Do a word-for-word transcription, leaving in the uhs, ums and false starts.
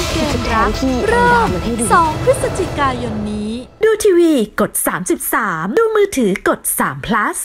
นเกมรักเริ่มสองพฤศจิกายนนี้ดูทีวีกดสามสิบสามดูมือถือกดสาม plus